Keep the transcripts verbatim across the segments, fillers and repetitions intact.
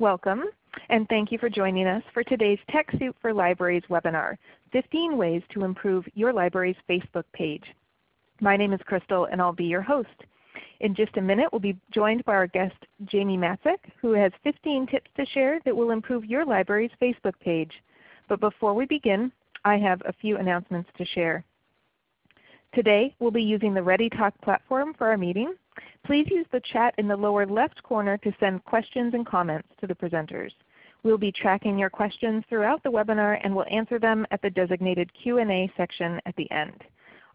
Welcome, and thank you for joining us for today's TechSoup for Libraries webinar, fifteen Ways to Improve Your Library's Facebook Page. My name is Crystal, and I'll be your host. In just a minute, we'll be joined by our guest Jamie Matczak, who has fifteen tips to share that will improve your library's Facebook page. But before we begin, I have a few announcements to share. Today we'll be using the ReadyTalk platform for our meeting. Please use the chat in the lower left corner to send questions and comments to the presenters. We'll be tracking your questions throughout the webinar and we'll answer them at the designated Q and A section at the end.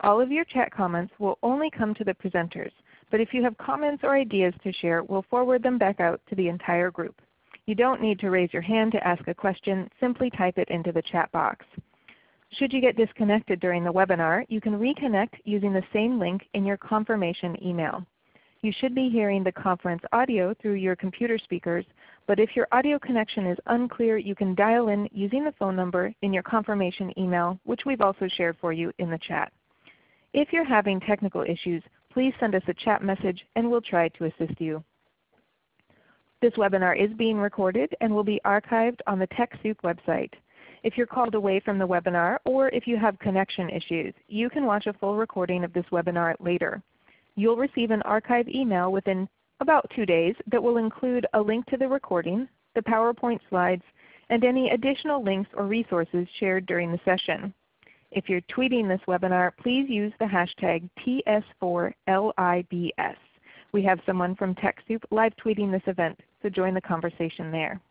All of your chat comments will only come to the presenters, but if you have comments or ideas to share, we'll forward them back out to the entire group. You don't need to raise your hand to ask a question. Simply type it into the chat box. Should you get disconnected during the webinar, you can reconnect using the same link in your confirmation email. You should be hearing the conference audio through your computer speakers, but if your audio connection is unclear, you can dial in using the phone number in your confirmation email, which we've also shared for you in the chat. If you're having technical issues, please send us a chat message and we'll try to assist you. This webinar is being recorded and will be archived on the TechSoup website. If you're called away from the webinar or if you have connection issues, you can watch a full recording of this webinar later. You'll receive an archive email within about two days that will include a link to the recording, the PowerPoint slides, and any additional links or resources shared during the session. If you're tweeting this webinar, please use the hashtag T S four L I B S. We have someone from TechSoup live tweeting this event, so join the conversation there.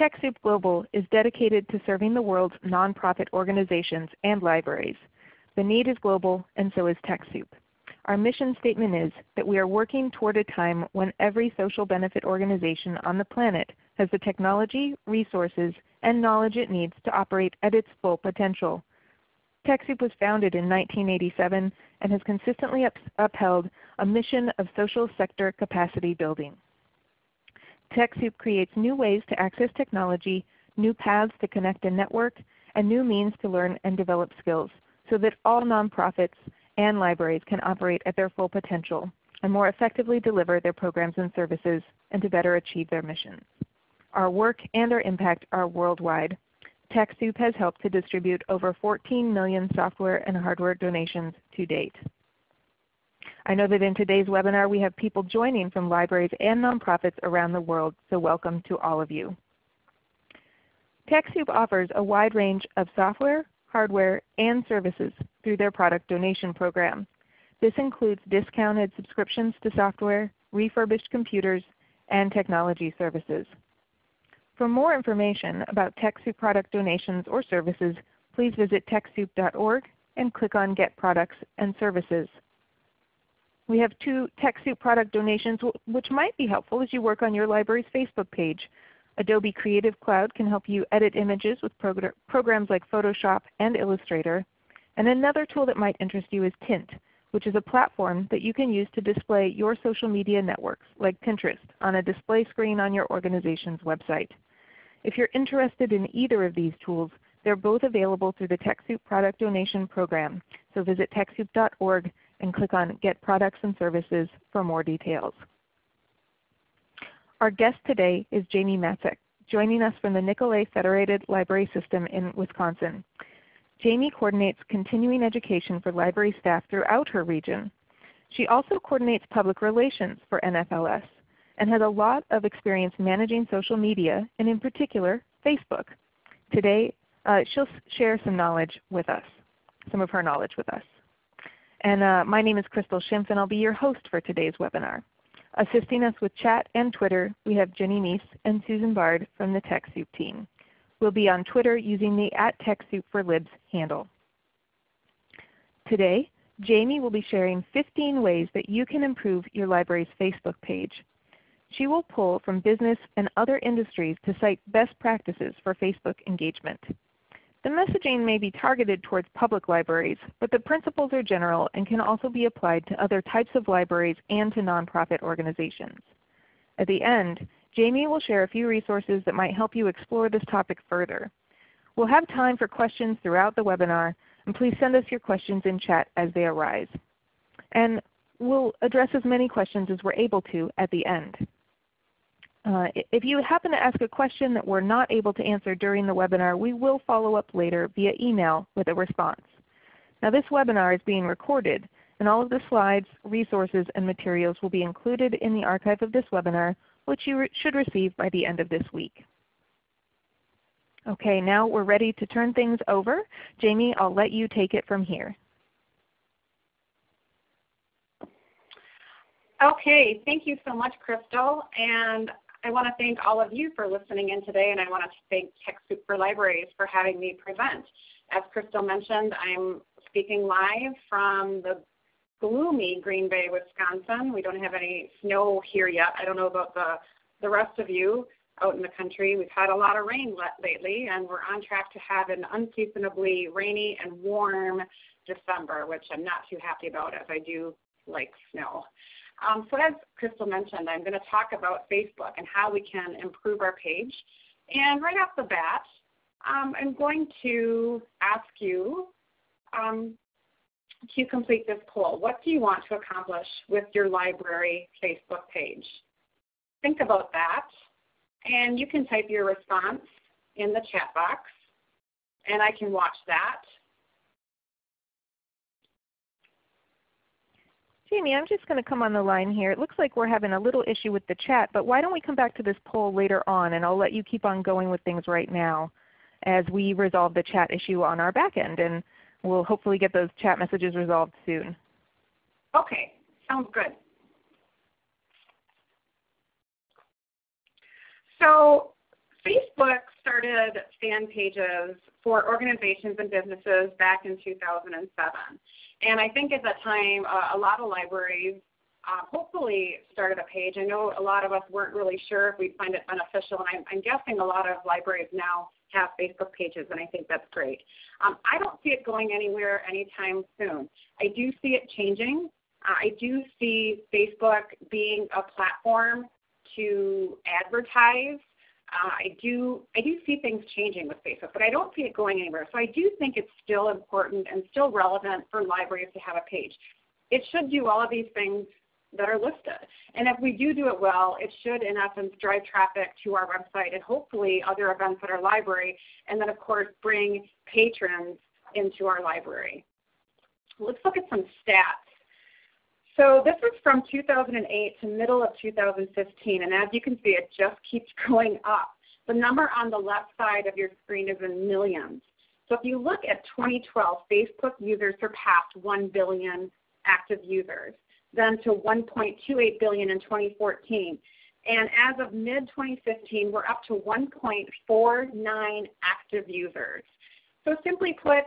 TechSoup Global is dedicated to serving the world's nonprofit organizations and libraries. The need is global, and so is TechSoup. Our mission statement is that we are working toward a time when every social benefit organization on the planet has the technology, resources, and knowledge it needs to operate at its full potential. TechSoup was founded in nineteen eighty-seven and has consistently up upheld a mission of social sector capacity building. TechSoup creates new ways to access technology, new paths to connect and network, and new means to learn and develop skills so that all nonprofits and libraries can operate at their full potential and more effectively deliver their programs and services and to better achieve their missions. Our work and our impact are worldwide. TechSoup has helped to distribute over fourteen million software and hardware donations to date. I know that in today's webinar we have people joining from libraries and nonprofits around the world, so welcome to all of you. TechSoup offers a wide range of software, hardware, and services through their product donation program. This includes discounted subscriptions to software, refurbished computers, and technology services. For more information about TechSoup product donations or services, please visit TechSoup dot org and click on Get Products and Services. We have two TechSoup product donations which might be helpful as you work on your library's Facebook page. Adobe Creative Cloud can help you edit images with progr programs like Photoshop and Illustrator. And another tool that might interest you is T I N T, which is a platform that you can use to display your social media networks like Pinterest on a display screen on your organization's website. If you're interested in either of these tools, they're both available through the TechSoup product donation program. So visit TechSoup dot org and click on Get Products and Services for more details. Our guest today is Jamie Matczak, joining us from the Nicolet Federated Library System in Wisconsin. Jamie coordinates continuing education for library staff throughout her region. She also coordinates public relations for N F L S and has a lot of experience managing social media, and in particular Facebook. Today uh, she'll share some knowledge with us, some of her knowledge with us. And uh, my name is Crystal Schimpf, and I'll be your host for today's webinar. Assisting us with chat and Twitter, we have Jenny Meese and Susan Bard from the TechSoup team. We'll be on Twitter using the at TechSoup for Libs handle. Today, Jamie will be sharing fifteen ways that you can improve your library's Facebook page. She will pull from business and other industries to cite best practices for Facebook engagement. The messaging may be targeted towards public libraries, but the principles are general and can also be applied to other types of libraries and to nonprofit organizations. At the end, Jamie will share a few resources that might help you explore this topic further. We'll have time for questions throughout the webinar, and please send us your questions in chat as they arise. And we'll address as many questions as we're able to at the end. Uh, if you happen to ask a question that we're not able to answer during the webinar, we will follow up later via email with a response. Now this webinar is being recorded, and all of the slides, resources, and materials will be included in the archive of this webinar, which you re- should receive by the end of this week. Okay, now we're ready to turn things over. Jamie, I'll let you take it from here. Okay, thank you so much, Crystal. And I want to thank all of you for listening in today, and I want to thank TechSoup for Libraries for having me present. As Crystal mentioned, I'm speaking live from the gloomy Green Bay, Wisconsin. We don't have any snow here yet. I don't know about the, the rest of you out in the country. We've had a lot of rain lately, and we're on track to have an unseasonably rainy and warm December, which I'm not too happy about as I do like snow. Um, so as Crystal mentioned, I'm going to talk about Facebook and how we can improve our page. And right off the bat, um, I'm going to ask you um, to complete this poll. What do you want to accomplish with your library Facebook page? Think about that. And you can type your response in the chat box, and I can watch that. Jamie, I'm just going to come on the line here. It looks like we're having a little issue with the chat, but why don't we come back to this poll later on, and I'll let you keep on going with things right now as we resolve the chat issue on our back end, and we'll hopefully get those chat messages resolved soon. Okay, sounds good. So Facebook started fan pages for organizations and businesses back in two thousand seven. And I think at that time uh, a lot of libraries uh, hopefully started a page. I know a lot of us weren't really sure if we'd find it beneficial, and I'm, I'm guessing a lot of libraries now have Facebook pages, and I think that's great. Um, I don't see it going anywhere anytime soon. I do see it changing. Uh, I do see Facebook being a platform to advertise. Uh, I do I do see things changing with Facebook, but I don't see it going anywhere. So I do think it's still important and still relevant for libraries to have a page. It should do all of these things that are listed. And if we do do it well, it should in essence drive traffic to our website and hopefully other events at our library, and then of course bring patrons into our library. Let's look at some stats. So this is from two thousand eight to middle of two thousand fifteen, and as you can see, it just keeps going up. The number on the left side of your screen is in millions. So if you look at twenty twelve, Facebook users surpassed one billion active users, then to one point two eight billion in twenty fourteen. And as of mid twenty fifteen, we're up to one point four nine active users. So simply put,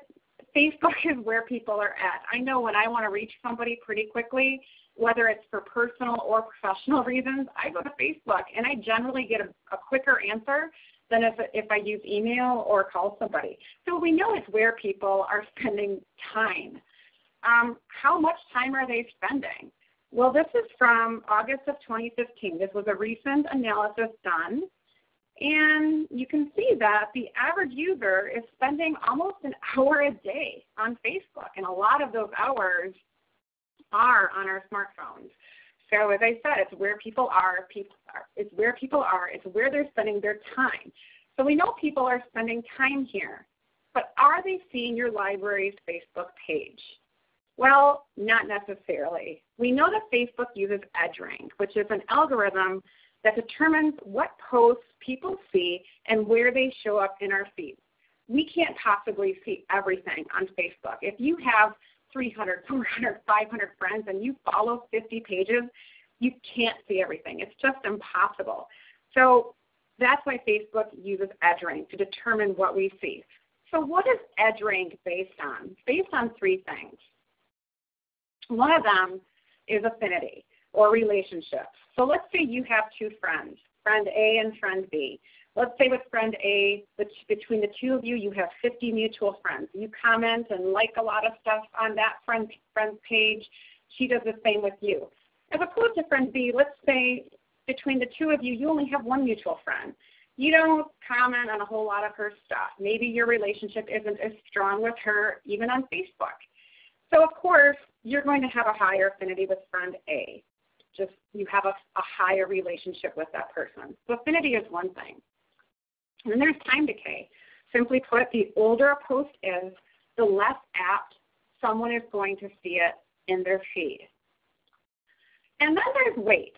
Facebook is where people are at. I know when I want to reach somebody pretty quickly, whether it's for personal or professional reasons, I go to Facebook, and I generally get a, a quicker answer than if, if I use email or call somebody. So we know it's where people are spending time. Um, how much time are they spending? Well, this is from August of twenty fifteen. This was a recent analysis done. And you can see that the average user is spending almost an hour a day on Facebook, and a lot of those hours are on our smartphones. So as I said, it's where people are, people are. It's where people are. It's where they're spending their time. So we know people are spending time here, but are they seeing your library's Facebook page? Well, not necessarily. We know that Facebook uses EdgeRank, which is an algorithm that determines what posts people see and where they show up in our feeds. We can't possibly see everything on Facebook. If you have three hundred, four hundred, five hundred friends and you follow fifty pages, you can't see everything. It's just impossible. So that's why Facebook uses EdgeRank to determine what we see. So what is EdgeRank based on? It's based on three things. One of them is affinity, or relationships. So let's say you have two friends, friend A and friend B. Let's say with friend A, between the two of you, you have fifty mutual friends. You comment and like a lot of stuff on that friend, friend's page. She does the same with you. As opposed to friend B, let's say between the two of you, you only have one mutual friend. You don't comment on a whole lot of her stuff. Maybe your relationship isn't as strong with her even on Facebook. So of course, you're going to have a higher affinity with friend A. just you have a, a higher relationship with that person. So affinity is one thing. And then there's time decay. Simply put, the older a post is, the less apt someone is going to see it in their feed. And then there's weight.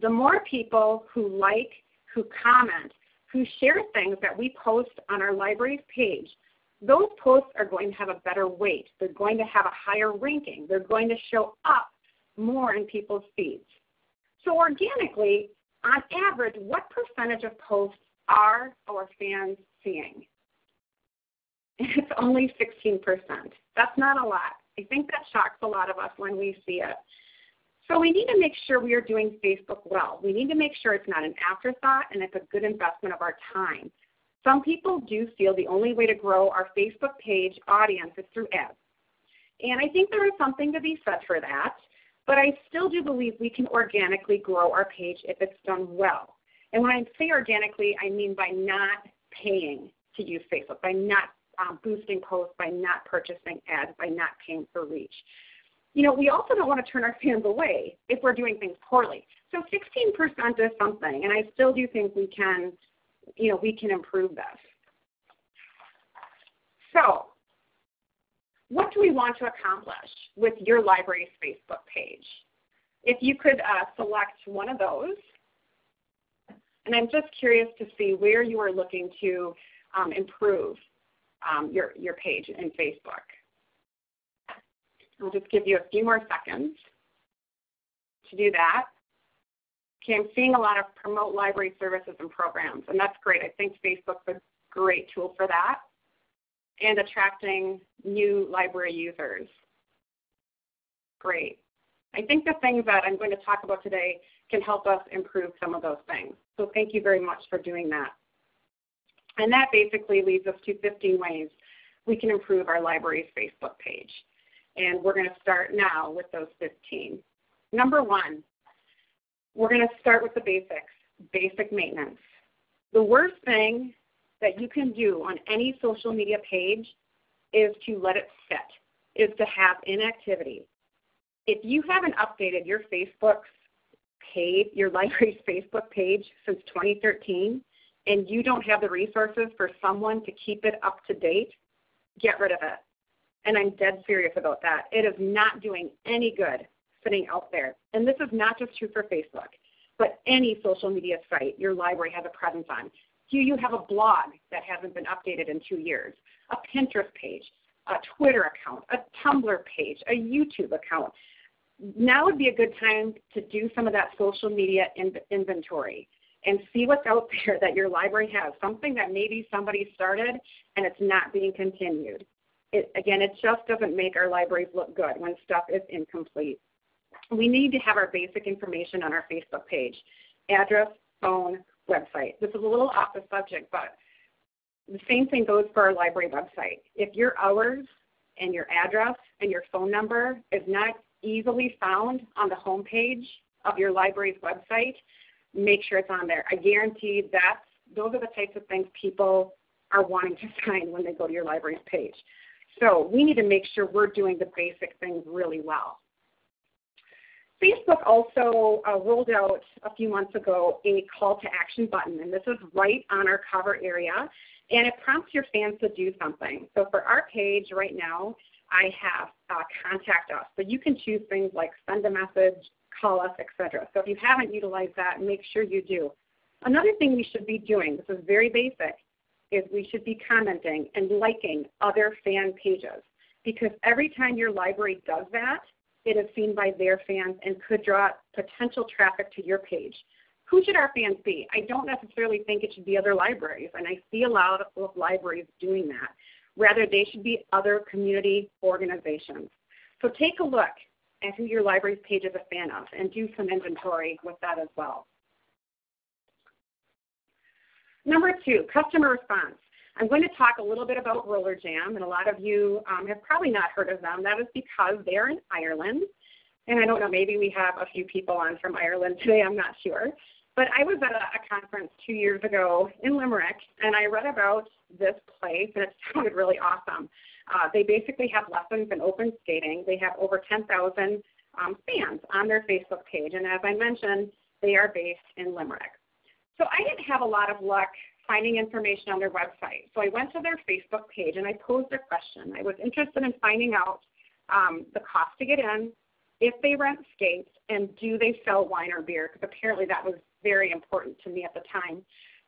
The more people who like, who comment, who share things that we post on our library's page, those posts are going to have a better weight. They're going to have a higher ranking. They're going to show up more in people's feeds. So organically, on average, what percentage of posts are our fans seeing? It's only sixteen percent. That's not a lot. I think that shocks a lot of us when we see it. So we need to make sure we are doing Facebook well. We need to make sure it's not an afterthought and it's a good investment of our time. Some people do feel the only way to grow our Facebook page audience is through ads. And I think there is something to be said for that, but I still do believe we can organically grow our page if it's done well. And when I say organically, I mean by not paying to use Facebook, by not um, boosting posts, by not purchasing ads, by not paying for reach. You know, we also don't want to turn our fans away if we're doing things poorly. So sixteen percent is something, and I still do think we can, you know, we can improve this. So what do we want to accomplish with your library's Facebook page? If you could uh, select one of those, and I'm just curious to see where you are looking to um, improve um, your, your page in Facebook. I'll just give you a few more seconds to do that. Okay, I'm seeing a lot of promote library services and programs, and that's great. I think Facebook's a great tool for that and attracting new library users. Great. I think the things that I'm going to talk about today can help us improve some of those things. So thank you very much for doing that. And that basically leads us to fifteen ways we can improve our library's Facebook page. And we're going to start now with those fifteen. Number one, we're going to start with the basics, basic maintenance. The worst thing that you can do on any social media page is to let it sit, is to have inactivity. If you haven't updated your Facebook's page, your library's Facebook page since twenty thirteen, and you don't have the resources for someone to keep it up to date, get rid of it. And I'm dead serious about that. It is not doing any good sitting out there. And this is not just true for Facebook, but any social media site your library has a presence on. Do you have a blog that hasn't been updated in two years, a Pinterest page, a Twitter account, a Tumblr page, a YouTube account? Now would be a good time to do some of that social media in inventory and see what's out there that your library has, something that maybe somebody started and it's not being continued. It, again, it just doesn't make our libraries look good when stuff is incomplete. We need to have our basic information on our Facebook page, address, phone, website. This is a little off the subject, but the same thing goes for our library website. If your hours and your address and your phone number is not easily found on the home page of your library's website, make sure it's on there. I guarantee that's, those are the types of things people are wanting to find when they go to your library's page. So we need to make sure we're doing the basic things really well. Facebook also uh, rolled out a few months ago a call to action button, and this is right on our cover area, and it prompts your fans to do something. So for our page right now, I have uh, contact us, but you can choose things like send a message, call us, et cetera. So if you haven't utilized that, make sure you do. Another thing we should be doing, this is very basic, is we should be commenting and liking other fan pages, because every time your library does that, it is seen by their fans and could draw potential traffic to your page. Who should our fans be? I don't necessarily think it should be other libraries, and I see a lot of libraries doing that. Rather, they should be other community organizations. So take a look at who your library's page is a fan of and do some inventory with that as well. Number two, customer response. I'm going to talk a little bit about Roller Jam, and a lot of you um, have probably not heard of them. That is because they're in Ireland, and I don't know, maybe we have a few people on from Ireland today, I'm not sure. But I was at a, a conference two years ago in Limerick, and I read about this place, and it sounded really awesome. Uh, they basically have lessons in open skating. They have over ten thousand um, fans on their Facebook page. And as I mentioned, they are based in Limerick. So I didn't have a lot of luck finding information on their website. So I went to their Facebook page and I posed a question. I was interested in finding out um, the cost to get in, if they rent skates, and do they sell wine or beer, because apparently that was very important to me at the time.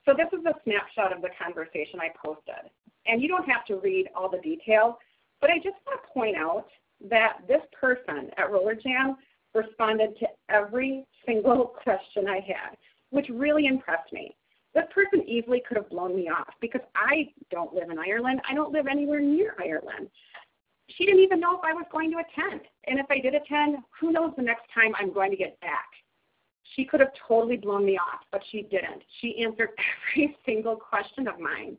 So this is a snapshot of the conversation I posted. And you don't have to read all the detail, but I just want to point out that this person at Roller Jam responded to every single question I had, which really impressed me. This person easily could have blown me off because I don't live in Ireland. I don't live anywhere near Ireland. She didn't even know if I was going to attend. And if I did attend, who knows the next time I'm going to get back. She could have totally blown me off, but she didn't. She answered every single question of mine.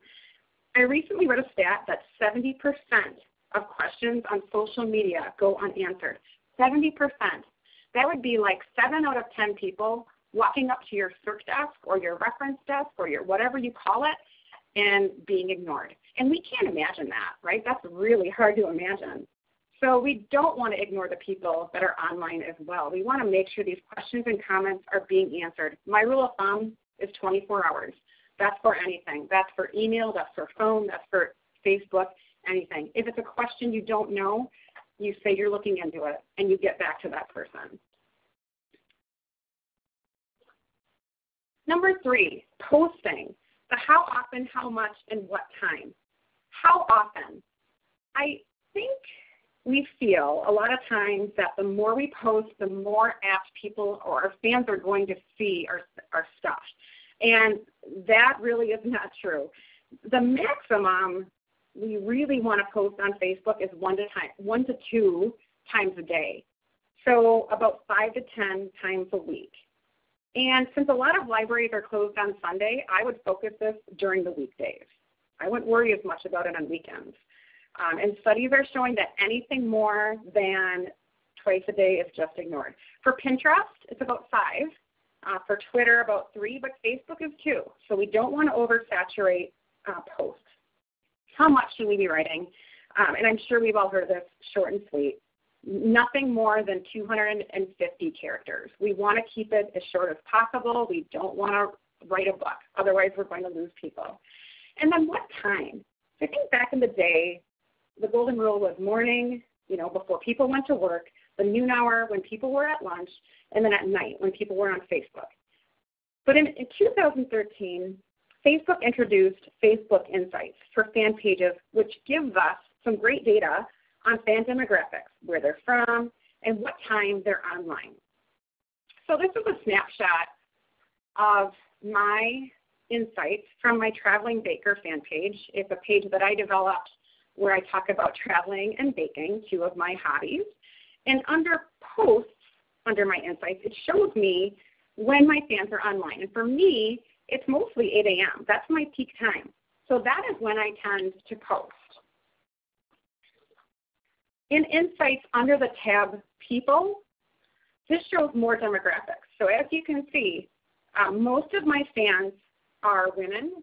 I recently read a stat that seventy percent of questions on social media go unanswered. seventy percent. That would be like seven out of ten people walking up to your search desk or your reference desk or your whatever you call it and being ignored. And we can't imagine that, right? That's really hard to imagine. So we don't want to ignore the people that are online as well. We want to make sure these questions and comments are being answered. My rule of thumb is twenty-four hours. That's for anything. That's for email, that's for phone, that's for Facebook, anything. If it's a question you don't know, you say you're looking into it and you get back to that person. Number three, posting. The how often, how much, and what time. How often? I think we feel a lot of times that the more we post, the more apt people or our fans are going to see our, our stuff. And that really is not true. The maximum we really want to post on Facebook is one to, time, one to two times a day. So about five to ten times a week. And since a lot of libraries are closed on Sunday, I would focus this during the weekdays. I wouldn't worry as much about it on weekends. Um, and studies are showing that anything more than twice a day is just ignored. For Pinterest, it's about five. Uh, for Twitter, about three, but Facebook is two. So we don't want to oversaturate uh, posts. How much should we be writing? Um, and I'm sure we've all heard this short and sweet. Nothing more than two hundred fifty characters. We want to keep it as short as possible. We don't want to write a book. Otherwise, we're going to lose people. And then what time? So I think back in the day, the golden rule was morning, you know, before people went to work, the noon hour when people were at lunch, and then at night when people were on Facebook. But in, in two thousand thirteen, Facebook introduced Facebook Insights for fan pages, which gives us some great data on fan demographics, where they're from, and what time they're online. So this is a snapshot of my insights from my Traveling Baker fan page. It's a page that I developed where I talk about traveling and baking, two of my hobbies. And under posts, under my insights, it shows me when my fans are online. And for me, it's mostly eight A M That's my peak time. So that is when I tend to post. In Insights under the tab People, this shows more demographics. So as you can see, uh, most of my fans are women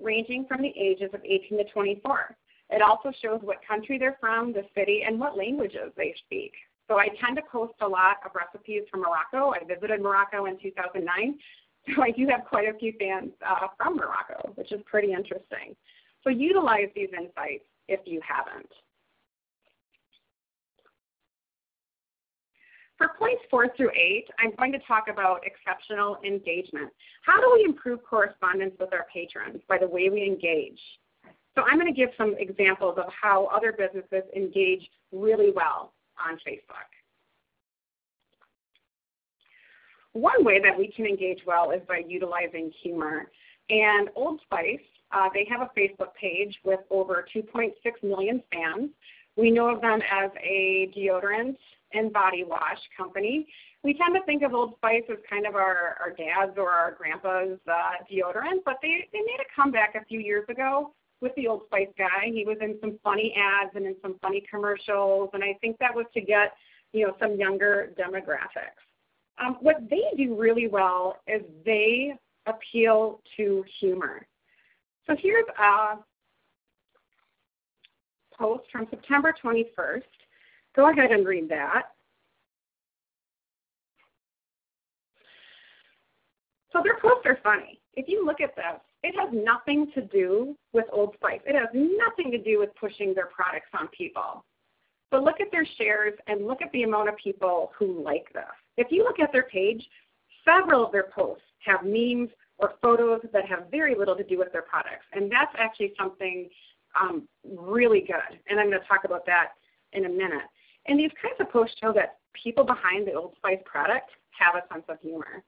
ranging from the ages of eighteen to twenty-four. It also shows what country they're from, the city, and what languages they speak. So I tend to post a lot of recipes from Morocco. I visited Morocco in two thousand nine, so I do have quite a few fans uh, from Morocco, which is pretty interesting. So utilize these insights if you haven't. For points four through eight, I'm going to talk about exceptional engagement. How do we improve correspondence with our patrons by the way we engage? So I'm going to give some examples of how other businesses engage really well on Facebook. One way that we can engage well is by utilizing humor. And Old Spice, uh, they have a Facebook page with over two point six million fans. We know of them as a deodorant and body wash company. We tend to think of Old Spice as kind of our, our dad's or our grandpa's uh, deodorant, but they, they made a comeback a few years ago with the Old Spice guy. He was in some funny ads and in some funny commercials, and I think that was to get, you know, some younger demographics. Um, what they do really well is they appeal to humor. So here's a post from September twenty-first. Go ahead and read that. So their posts are funny. If you look at this, it has nothing to do with Old Spice. It has nothing to do with pushing their products on people. But look at their shares and look at the amount of people who like this. If you look at their page, several of their posts have memes or photos that have very little to do with their products. And that's actually something um, really good. And I'm going to talk about that in a minute. And these kinds of posts show that people behind the Old Spice product have a sense of humor.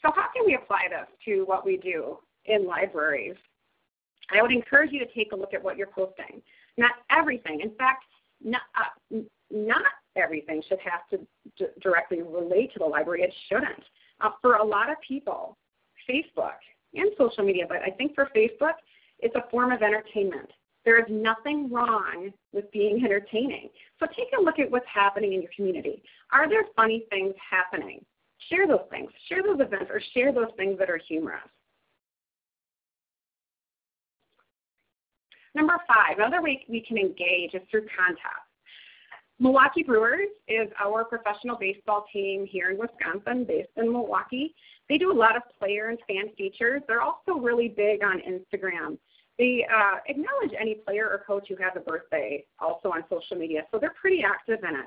So how can we apply this to what we do in libraries? I would encourage you to take a look at what you're posting. Not everything. In fact, not, uh, not everything should have to d directly relate to the library. It shouldn't. Uh, for a lot of people, Facebook and social media, but I think for Facebook, it's a form of entertainment. There is nothing wrong with being entertaining. So take a look at what's happening in your community. Are there funny things happening? Share those things. Share those events or share those things that are humorous. Number five, another way we can engage is through contest. Milwaukee Brewers is our professional baseball team here in Wisconsin, based in Milwaukee. They do a lot of player and fan features. They're also really big on Instagram. They uh, acknowledge any player or coach who has a birthday also on social media, so they're pretty active in it.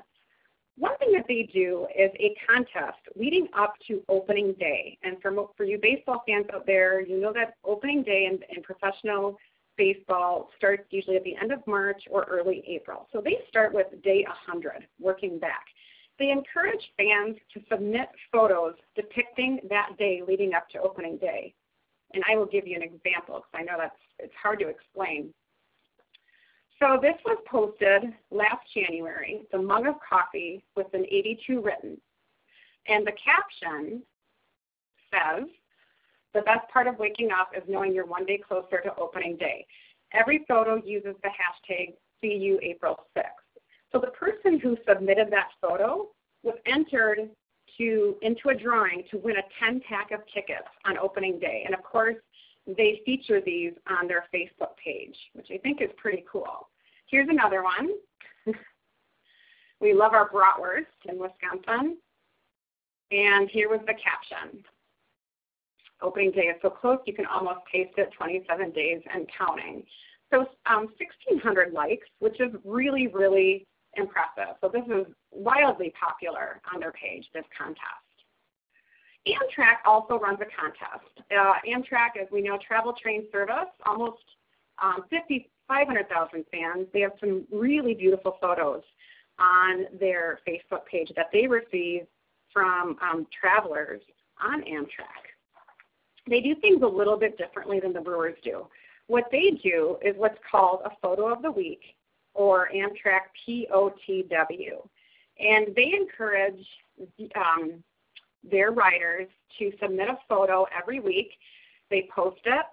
One thing that they do is a contest leading up to opening day. And for, for you baseball fans out there, you know that opening day in, in professional baseball starts usually at the end of March or early April. So they start with day one hundred, working back. They encourage fans to submit photos depicting that day leading up to opening day. And I will give you an example because I know that's, it's hard to explain. So this was posted last January. It's a mug of coffee with an eighty-two written. And the caption says, "The best part of waking up is knowing you're one day closer to opening day." Every photo uses the hashtag C U April sixth. So the person who submitted that photo was entered to, into a drawing to win a ten pack of tickets on opening day. And of course, they feature these on their Facebook page, which I think is pretty cool. Here's another one. We love our bratwurst in Wisconsin. And here was the caption. "Opening day is so close, you can almost taste it, twenty-seven days and counting." So um, sixteen hundred likes, which is really, really impressive. So this is wildly popular on their page, this contest. Amtrak also runs a contest. Uh, Amtrak, as we know, travel train service, almost um, five hundred thousand fans. They have some really beautiful photos on their Facebook page that they receive from um, travelers on Amtrak. They do things a little bit differently than the Brewers do. What they do is what's called a photo of the week, or Amtrak P O T W. And they encourage um, their writers to submit a photo every week. They post it,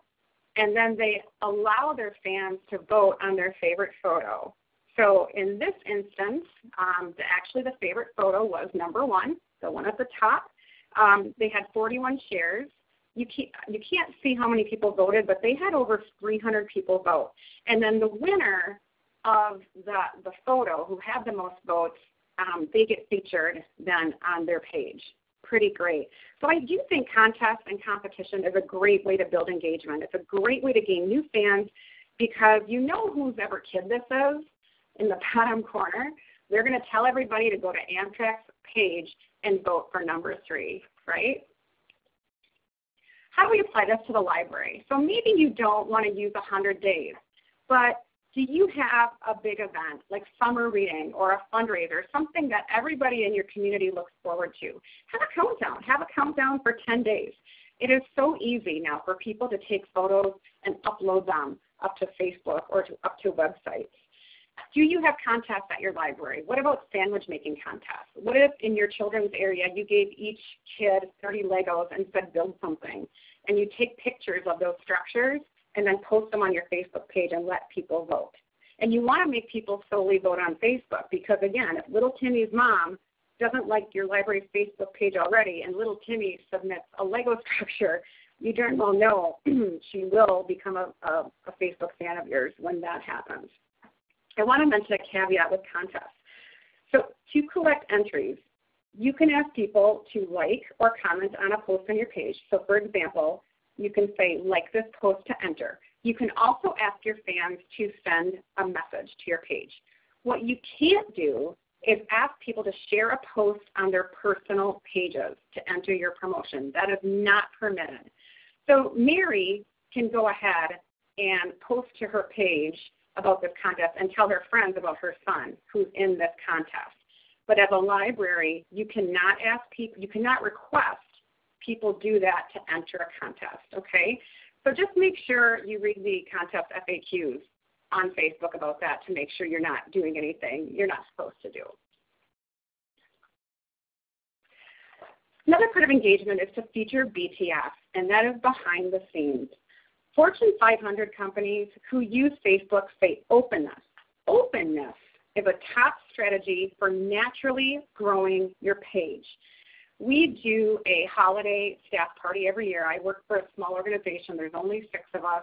and then they allow their fans to vote on their favorite photo. So in this instance, um, the, actually the favorite photo was number one, the one at the top. Um, they had forty-one shares. You can't, you can't see how many people voted, but they had over three hundred people vote. And then the winner of the, the photo, who had the most votes, um, they get featured then on their page. Pretty great. So I do think contest and competition is a great way to build engagement. It's a great way to gain new fans because you know whose ever kid this is in the bottom corner. They're going to tell everybody to go to Amtrak's page and vote for number three, right? How do we apply this to the library? So maybe you don't want to use one hundred days, but do you have a big event like summer reading or a fundraiser, something that everybody in your community looks forward to? Have a countdown. Have a countdown for ten days. It is so easy now for people to take photos and upload them up to Facebook or to, up to websites. Do you have contests at your library? What about sandwich making contests? What if in your children's area you gave each kid thirty Legos and said build something? And you take pictures of those structures and then post them on your Facebook page and let people vote. And you want to make people solely vote on Facebook because, again, if little Timmy's mom doesn't like your library's Facebook page already and little Timmy submits a Lego structure, you darn well know she will become a, a, a Facebook fan of yours when that happens. I want to mention a caveat with contests. So to collect entries, you can ask people to like or comment on a post on your page. So for example, you can say, like this post to enter. You can also ask your fans to send a message to your page. What you can't do is ask people to share a post on their personal pages to enter your promotion. That is not permitted. So Mary can go ahead and post to her page about this contest and tell her friends about her son who's in this contest. But as a library, you cannot ask people, you cannot request people do that to enter a contest, okay? So just make sure you read the contest F A Qs on Facebook about that to make sure you're not doing anything you're not supposed to do. Another part of engagement is to feature B T F, and that is behind the scenes. Fortune five hundred companies who use Facebook say openness. Openness is a top strategy for naturally growing your page. We do a holiday staff party every year. I work for a small organization. There's only six of us.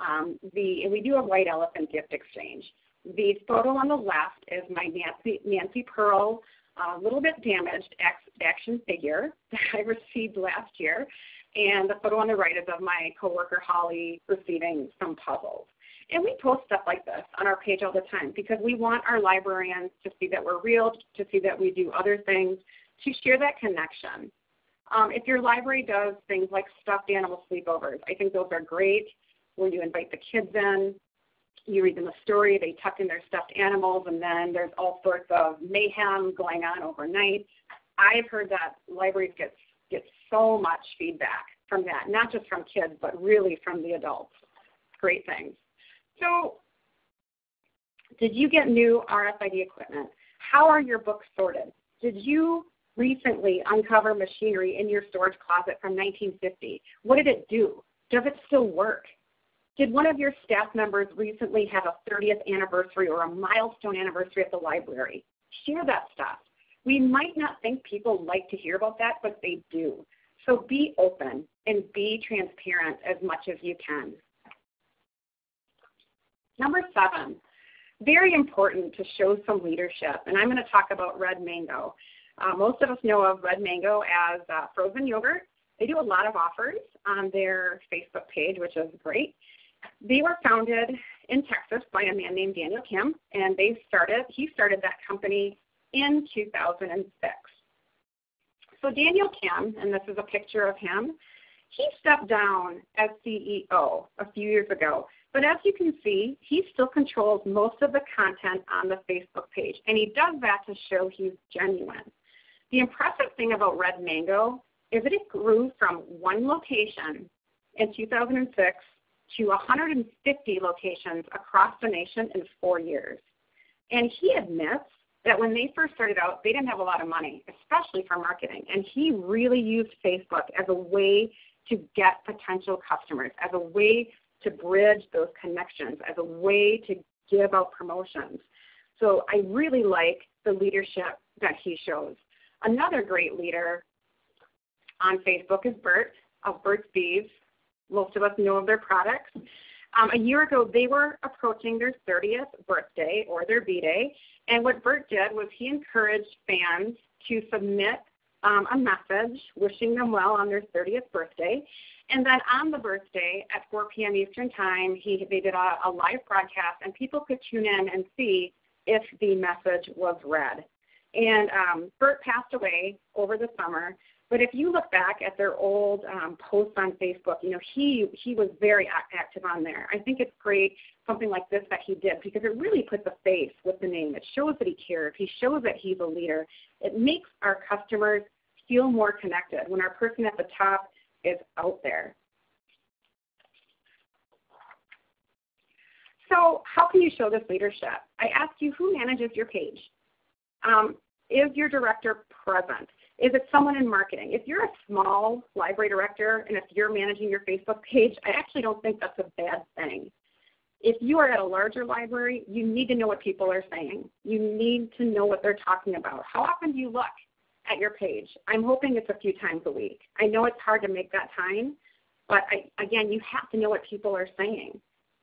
Um, the, and we do a white elephant gift exchange. The photo on the left is my Nancy, Nancy Pearl, a uh, little bit damaged action figure that I received last year. And the photo on the right is of my coworker Holly receiving some puzzles. And we post stuff like this on our page all the time because we want our librarians to see that we're real, to see that we do other things, to share that connection. Um, if your library does things like stuffed animal sleepovers, I think those are great, where you invite the kids in, you read them a story, they tuck in their stuffed animals, and then there's all sorts of mayhem going on overnight. I've heard that libraries get, get so much feedback from that, not just from kids, but really from the adults. Great things. So did you get new R F I D equipment? How are your books sorted? Did you recently uncover machinery in your storage closet from nineteen fifty? What did it do? Does it still work? Did one of your staff members recently have a thirtieth anniversary or a milestone anniversary at the library? Share that stuff. We might not think people like to hear about that, but they do. So be open and be transparent as much as you can. Number seven, very important to show some leadership, and I'm going to talk about Red Mango. Uh, most of us know of Red Mango as uh, frozen yogurt. They do a lot of offers on their Facebook page, which is great. They were founded in Texas by a man named Daniel Kim, and they started, he started that company in two thousand six. So Daniel Kim, and this is a picture of him, he stepped down as C E O a few years ago. But as you can see, he still controls most of the content on the Facebook page, and he does that to show he's genuine. The impressive thing about Red Mango is that it grew from one location in two thousand six to one hundred fifty locations across the nation in four years. And he admits that when they first started out, they didn't have a lot of money, especially for marketing, and he really used Facebook as a way to get potential customers, as a way to bridge those connections, as a way to give out promotions. So I really like the leadership that he shows. Another great leader on Facebook is Bert of Burt's Bees. Most of us know of their products. Um, a year ago, they were approaching their thirtieth birthday or their B-Day, and what Bert did was he encouraged fans to submit um, a message wishing them well on their thirtieth birthday. And then on the birthday at four P M Eastern Time, he, they did a, a live broadcast, and people could tune in and see if the message was read. And um, Bert passed away over the summer, but if you look back at their old um, posts on Facebook, you know, he, he was very active on there. I think it's great something like this that he did because it really puts a face with the name. It shows that he cares. He shows that he's a leader. It makes our customers feel more connected when our person at the top is out there. So how can you show this leadership? I asked you, who manages your page? Um, is your director present? Is it someone in marketing? If you're a small library director and if you're managing your Facebook page, I actually don't think that's a bad thing. If you are at a larger library, you need to know what people are saying. You need to know what they're talking about. How often do you look at your page? I'm hoping it's a few times a week. I know it's hard to make that time, but I, again, you have to know what people are saying.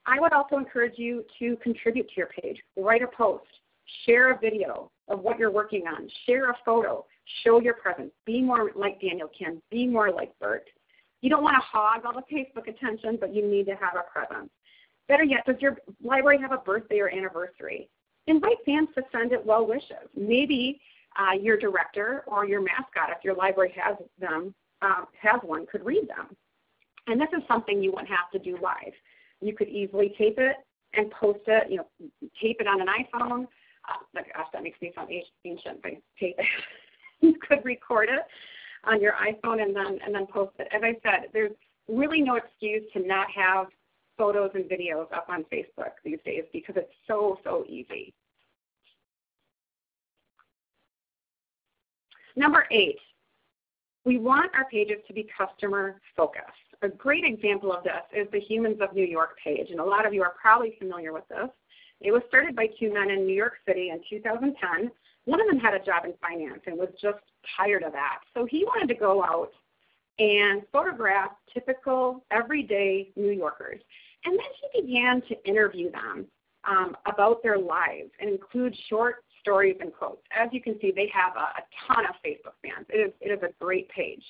I would also encourage you to contribute to your page. Write a post, share a video, of what you're working on. Share a photo. Show your presence. Be more like Daniel Kim. Be more like Bert. You don't want to hog all the Facebook attention, but you need to have a presence. Better yet, does your library have a birthday or anniversary? Invite fans to send it well wishes. Maybe uh, your director or your mascot, if your library has them, uh, has one, could read them. And this is something you wouldn't have to do live. You could easily tape it and post it. You know, tape it on an iPhone. Uh, gosh, that makes me sound ancient. But tape it. You could record it on your iPhone and then and then post it. As I said, there's really no excuse to not have photos and videos up on Facebook these days because it's so so easy. Number eight, we want our pages to be customer focused. A great example of this is the Humans of New York page, and a lot of you are probably familiar with this. It was started by two men in New York City in two thousand ten. One of them had a job in finance and was just tired of that. So he wanted to go out and photograph typical, everyday New Yorkers. And then he began to interview them um, about their lives and include short stories and quotes. As you can see, they have a, a ton of Facebook fans. It is, it is a great page.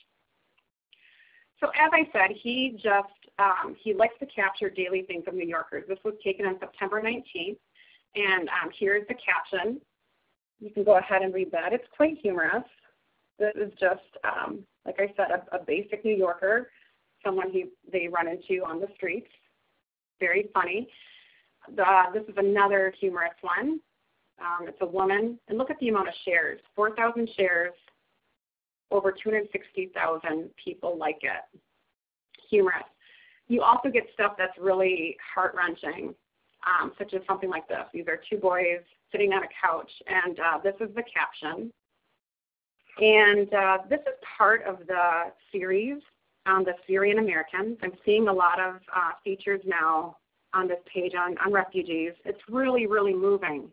So as I said, he just um, he likes to capture daily things of New Yorkers. This was taken on September nineteenth, and um, here's the caption. You can go ahead and read that. It's quite humorous. This is just, um, like I said, a, a basic New Yorker, someone he, they run into on the streets. Very funny. The, this is another humorous one. Um, it's a woman, and look at the amount of shares, four thousand shares. Over two hundred sixty thousand people like it. Humorous. You also get stuff that's really heart-wrenching, um, such as something like this. These are two boys sitting on a couch, and uh, this is the caption. And uh, this is part of the series on the Syrian Americans. I'm seeing a lot of uh, features now on this page on, on refugees. It's really, really moving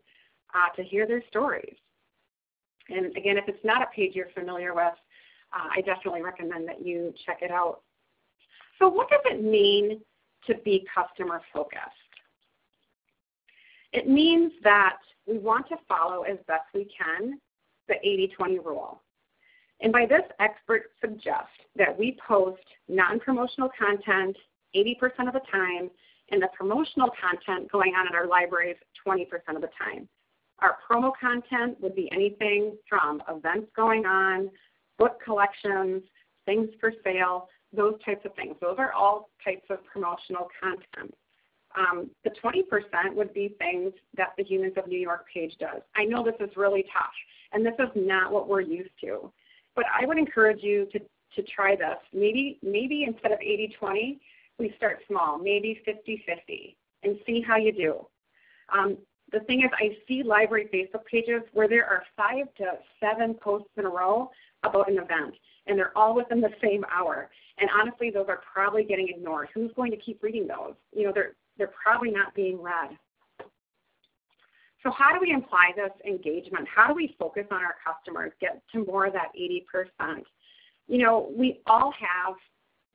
uh, to hear their stories. And again, if it's not a page you're familiar with, Uh, I definitely recommend that you check it out. So what does it mean to be customer focused? It means that we want to follow as best we can the eighty twenty rule. And by this, experts suggest that we post non-promotional content eighty percent of the time and the promotional content going on at our libraries twenty percent of the time. Our promo content would be anything from events going on, book collections, things for sale, those types of things. Those are all types of promotional content. Um, the twenty percent would be things that the Humans of New York page does. I know this is really tough, and this is not what we're used to. But I would encourage you to, to try this. Maybe, maybe instead of eighty twenty, we start small, maybe fifty fifty, and see how you do. Um, the thing is, I see library Facebook pages where there are five to seven posts in a row about an event, and they're all within the same hour. And honestly, those are probably getting ignored. Who's going to keep reading those? You know, they're, they're probably not being read. So how do we imply this engagement? How do we focus on our customers, get to more of that eighty percent? You know, we all have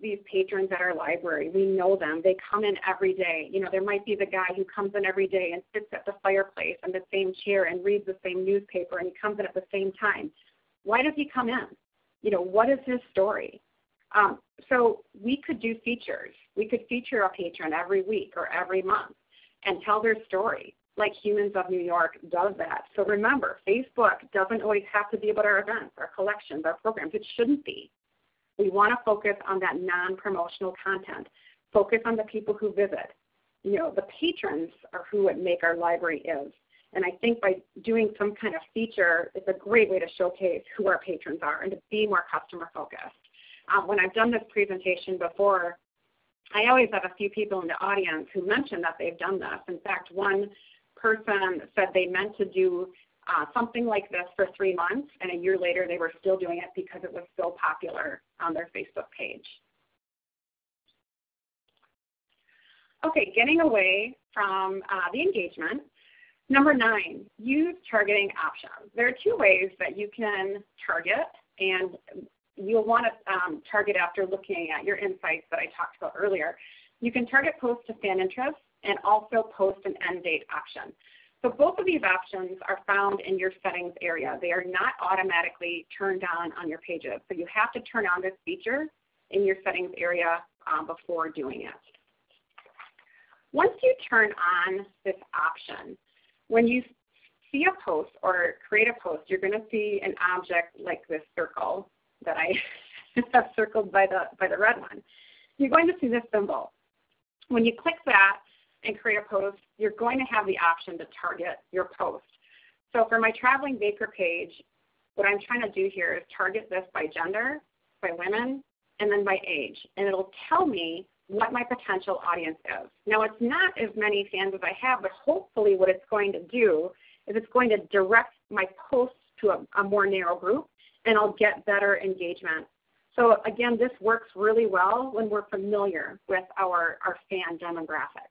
these patrons at our library. We know them. They come in every day. You know, there might be the guy who comes in every day and sits at the fireplace in the same chair and reads the same newspaper, and he comes in at the same time. Why does he come in? You know, what is his story? Um, so we could do features. We could feature a patron every week or every month and tell their story, like Humans of New York does that. So remember, Facebook doesn't always have to be about our events, our collections, our programs. It shouldn't be. We want to focus on that non-promotional content. Focus on the people who visit. You know, the patrons are who would make our library is. And I think by doing some kind of feature, it's a great way to showcase who our patrons are and to be more customer focused. Um, when I've done this presentation before, I always have a few people in the audience who mention that they've done this. In fact, one person said they meant to do uh, something like this for three months, and a year later they were still doing it because it was so popular on their Facebook page. Okay, getting away from uh, the engagement. Number nine, use targeting options. There are two ways that you can target, and you'll want to um, target after looking at your insights that I talked about earlier. You can target posts to fan interests and also post an end date option. So both of these options are found in your settings area. They are not automatically turned on on your pages. So you have to turn on this feature in your settings area um, before doing it. Once you turn on this option, when you see a post or create a post, you're going to see an object like this circle that I have circled by the, by the red one. You're going to see this symbol. When you click that and create a post, you're going to have the option to target your post. So for my Traveling Baker page, what I'm trying to do here is target this by gender, by women, and then by age. And it'll tell me what my potential audience is. Now it's not as many fans as I have, but hopefully what it's going to do is it's going to direct my posts to a, a more narrow group, and I'll get better engagement. So again, this works really well when we're familiar with our, our fan demographics.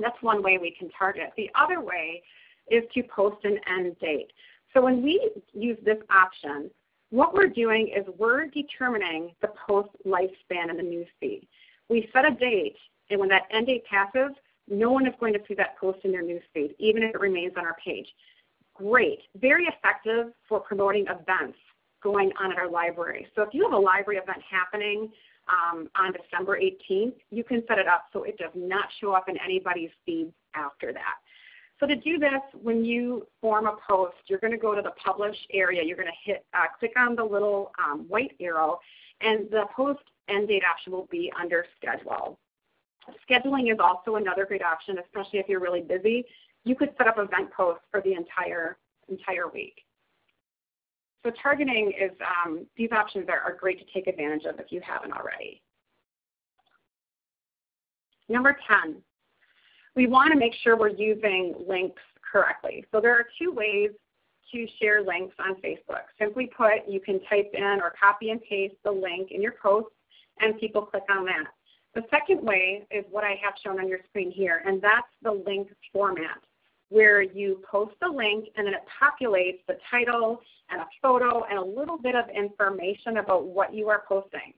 That's one way we can target. The other way is to post an end date. So when we use this option, what we're doing is we're determining the post lifespan in the news feed. We set a date, and when that end date passes, no one is going to see that post in your news feed, even if it remains on our page. Great. Very effective for promoting events going on at our library. So if you have a library event happening um, on December eighteenth, you can set it up so it does not show up in anybody's feed after that. So to do this, when you form a post, you're going to go to the Publish area. You're going to hit, uh, click on the little um, white arrow, and the post end date option will be under Schedule. Scheduling is also another great option, especially if you're really busy. You could set up event posts for the entire, entire week. So targeting is, um, these options are, are great to take advantage of if you haven't already. Number ten. We want to make sure we're using links correctly. So there are two ways to share links on Facebook. Simply put, you can type in or copy and paste the link in your post, and people click on that. The second way is what I have shown on your screen here, and that's the link format, where you post the link and then it populates the title and a photo and a little bit of information about what you are posting.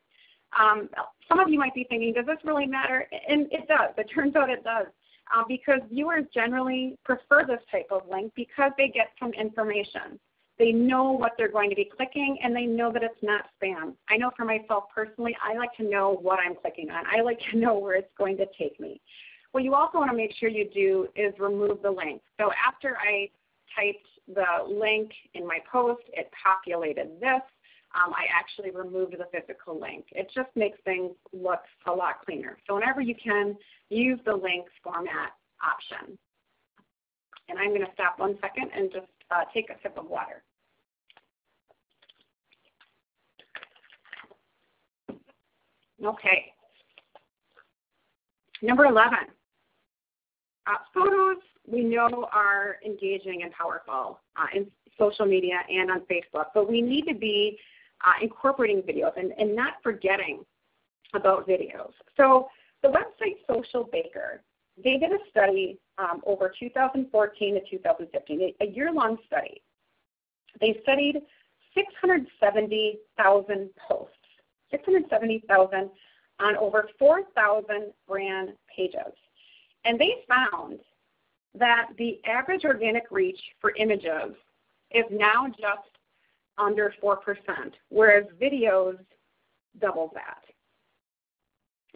Um, some of you might be thinking, does this really matter? And it does. It turns out it does. Uh, because viewers generally prefer this type of link because they get some information. They know what they're going to be clicking, and they know that it's not spam. I know for myself personally, I like to know what I'm clicking on. I like to know where it's going to take me. What you also want to make sure you do is remove the link. So after I typed the link in my post, it populated this. Um, I actually removed the physical link. It just makes things look a lot cleaner. So whenever you can, use the links format option. And I'm going to stop one second and just uh, take a sip of water. Okay. Number eleven. Uh, photos we know are engaging and powerful uh, in social media and on Facebook, but we need to be Uh, incorporating videos and, and not forgetting about videos. So the website Social Baker, they did a study um, over two thousand fourteen to two thousand fifteen, a year-long study. They studied six hundred seventy thousand posts, six hundred seventy thousand on over four thousand brand pages. And they found that the average organic reach for images is now just under four percent, whereas videos double that.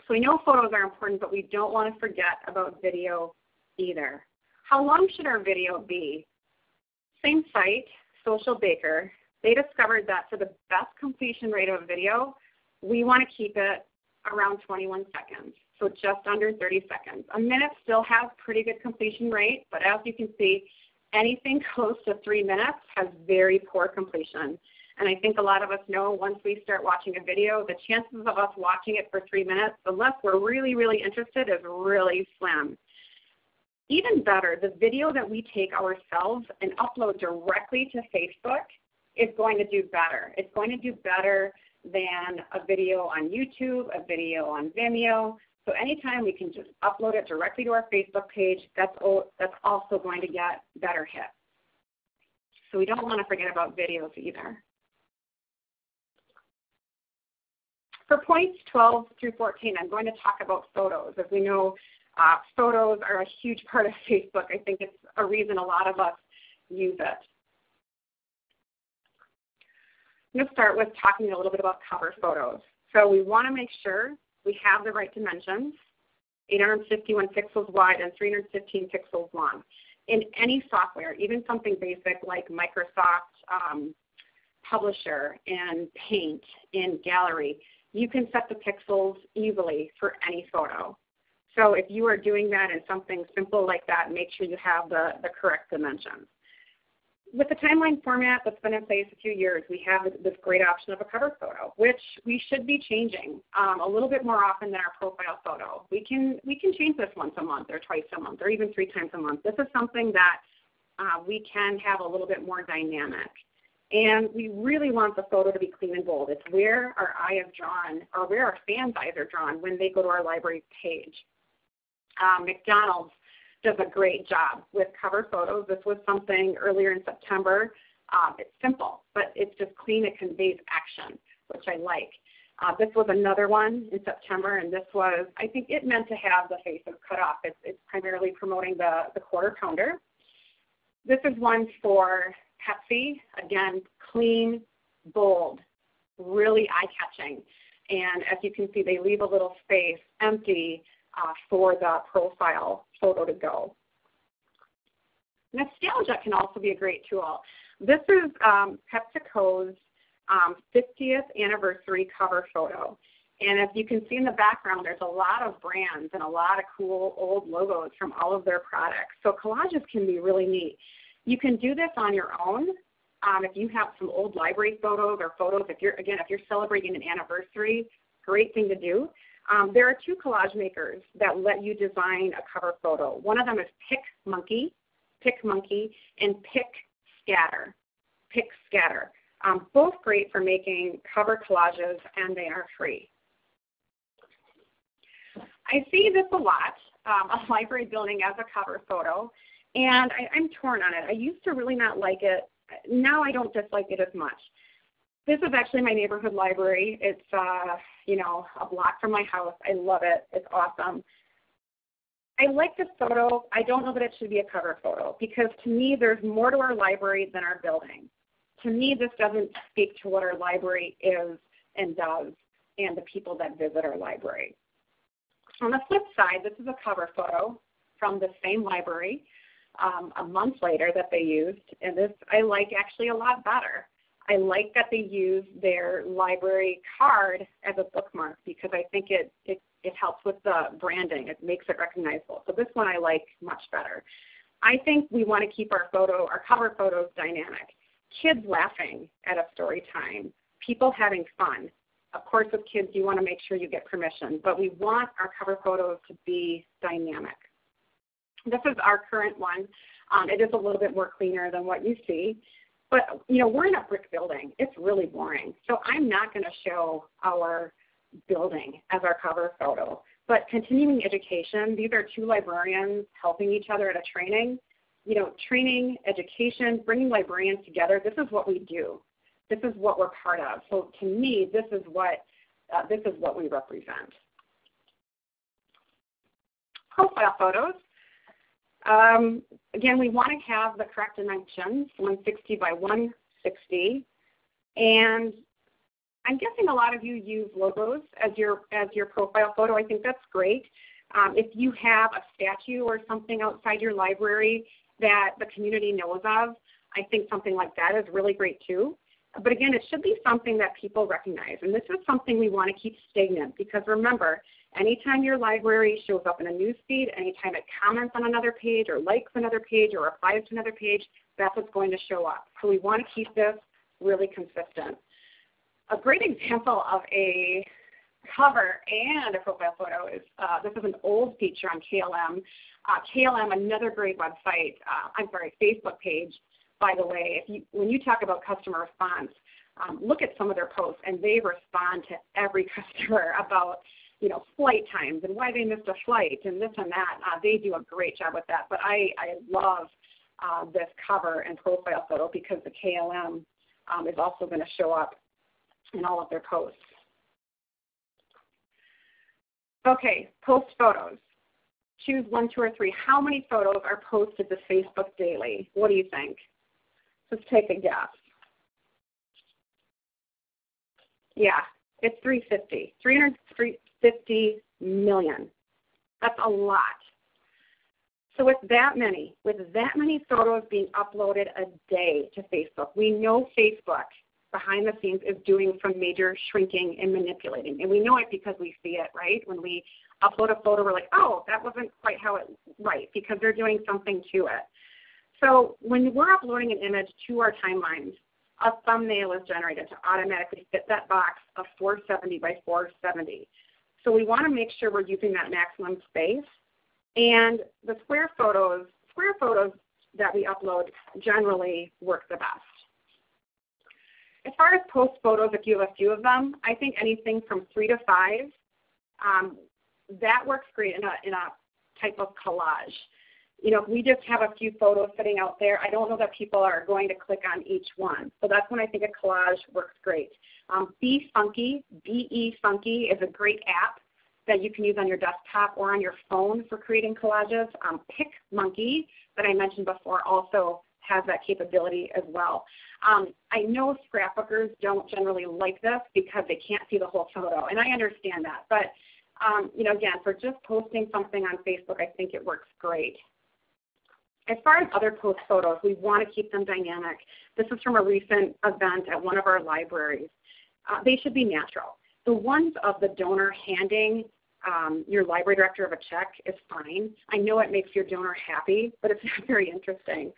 So we know photos are important, but we don't want to forget about video either. How long should our video be? Same site, Social Baker, they discovered that for the best completion rate of a video, we want to keep it around twenty-one seconds, so just under thirty seconds. A minute still has pretty good completion rate, but as you can see, anything close to three minutes has very poor completion. And I think a lot of us know once we start watching a video, the chances of us watching it for three minutes, unless we're really, really interested, is really slim. Even better, the video that we take ourselves and upload directly to Facebook is going to do better. It's going to do better than a video on YouTube, a video on Vimeo. So anytime we can just upload it directly to our Facebook page, that's, that's also going to get better hits. So we don't want to forget about videos either. For points twelve through fourteen, I'm going to talk about photos. As we know, Uh, photos are a huge part of Facebook. I think it's a reason a lot of us use it. I'm going to start with talking a little bit about cover photos. So we want to make sure we have the right dimensions, eight hundred fifty-one pixels wide and three hundred fifteen pixels long. In any software, even something basic like Microsoft um, Publisher and Paint and Gallery, you can set the pixels easily for any photo. So if you are doing that in something simple like that, make sure you have the, the correct dimensions. With the timeline format that's been in place a few years, we have this great option of a cover photo, which we should be changing um, a little bit more often than our profile photo. We can, we can change this once a month or twice a month or even three times a month. This is something that uh, we can have a little bit more dynamic. And we really want the photo to be clean and bold. It's where our eye is drawn or where our fans' eyes are drawn when they go to our library page. Um, McDonald's does a great job with cover photos. This was something earlier in September. Um, it's simple, but it's just clean. It conveys action, which I like. Uh, this was another one in September, and this was, I think it meant to have the Facebook cut off. It's, it's primarily promoting the, the quarter pounder. This is one for Pepsi. Again, clean, bold, really eye-catching. And as you can see, they leave a little space empty Uh, for the profile photo to go. Nostalgia can also be a great tool. This is um, PepsiCo's um, fiftieth anniversary cover photo. And as you can see in the background, there's a lot of brands and a lot of cool old logos from all of their products. So collages can be really neat. You can do this on your own. Um, if you have some old library photos or photos, if you're, again, if you're celebrating an anniversary, great thing to do. Um, there are two collage makers that let you design a cover photo. One of them is PicMonkey, PicMonkey, and PicScatter, PicScatter. Um, both great for making cover collages, and they are free. I see this a lot, um, a library building as a cover photo, and I, I'm torn on it. I used to really not like it. Now I don't dislike it as much. This is actually my neighborhood library. It's uh, you know, a block from my house. I love it. It's awesome. I like this photo. I don't know that it should be a cover photo because to me there's more to our library than our building. To me this doesn't speak to what our library is and does and the people that visit our library. On the flip side, this is a cover photo from the same library um, a month later that they used, and this I like actually a lot better. I like that they use their library card as a bookmark because I think it, it, it helps with the branding. It makes it recognizable. So this one I like much better. I think we want to keep our photo, our cover photos dynamic. Kids laughing at a story time, people having fun. Of course with kids you want to make sure you get permission, but we want our cover photos to be dynamic. This is our current one. Um, it is a little bit more cleaner than what you see. But you know, we're in a brick building. It's really boring. So I'm not going to show our building as our cover photo. But continuing education, these are two librarians helping each other at a training. You know, training, education, bringing librarians together, this is what we do. This is what we're part of. So to me, this is what, uh, this is what we represent. Profile photos. Um, again, we want to have the correct dimensions, one sixty by one sixty. And I'm guessing a lot of you use logos as your, as your profile photo. I think that's great. Um, if you have a statue or something outside your library that the community knows of, I think something like that is really great too. But again, it should be something that people recognize. And this is something we want to keep stagnant because remember, anytime your library shows up in a newsfeed, anytime it comments on another page or likes another page or replies to another page, that's what's going to show up. So we want to keep this really consistent. A great example of a cover and a profile photo is uh, this is an old feature on K L M. Uh, K L M, another great website, uh, I'm sorry, Facebook page, by the way. If you, when you talk about customer response, um, look at some of their posts, and they respond to every customer about you know, flight times and why they missed a flight and this and that. Uh, they do a great job with that. But I, I love uh, this cover and profile photo because the K L M um, is also going to show up in all of their posts. Okay, post photos. choose one, two, or three. How many photos are posted to Facebook daily? What do you think? Let's take a guess. Yeah, it's three hundred fifty. three hundred fifty million. That's a lot. So with that many, with that many photos being uploaded a day to Facebook, we know Facebook behind the scenes is doing some major shrinking and manipulating. And we know it because we see it, right? When we upload a photo, we're like, oh, that wasn't quite how it, right, because they're doing something to it. So when we're uploading an image to our timelines, a thumbnail is generated to automatically fit that box of four seventy by four seventy. So we want to make sure we're using that maximum space. And the square photos, square photos that we upload generally work the best. As far as post photos, if you have a few of them, I think anything from three to five, um, that works great in a, in a type of collage. You know, if we just have a few photos sitting out there, I don't know that people are going to click on each one. So that's when I think a collage works great. Um, Be Funky, B E Funky is a great app that you can use on your desktop or on your phone for creating collages. Um, PicMonkey that I mentioned before also has that capability as well. Um, I know scrapbookers don't generally like this because they can't see the whole photo, and I understand that. But um, you know, again, for just posting something on Facebook, I think it works great. As far as other post photos, we want to keep them dynamic. This is from a recent event at one of our libraries. Uh, they should be natural. The ones of the donor handing um, your library director of a check is fine. I know it makes your donor happy, but it's not very interesting.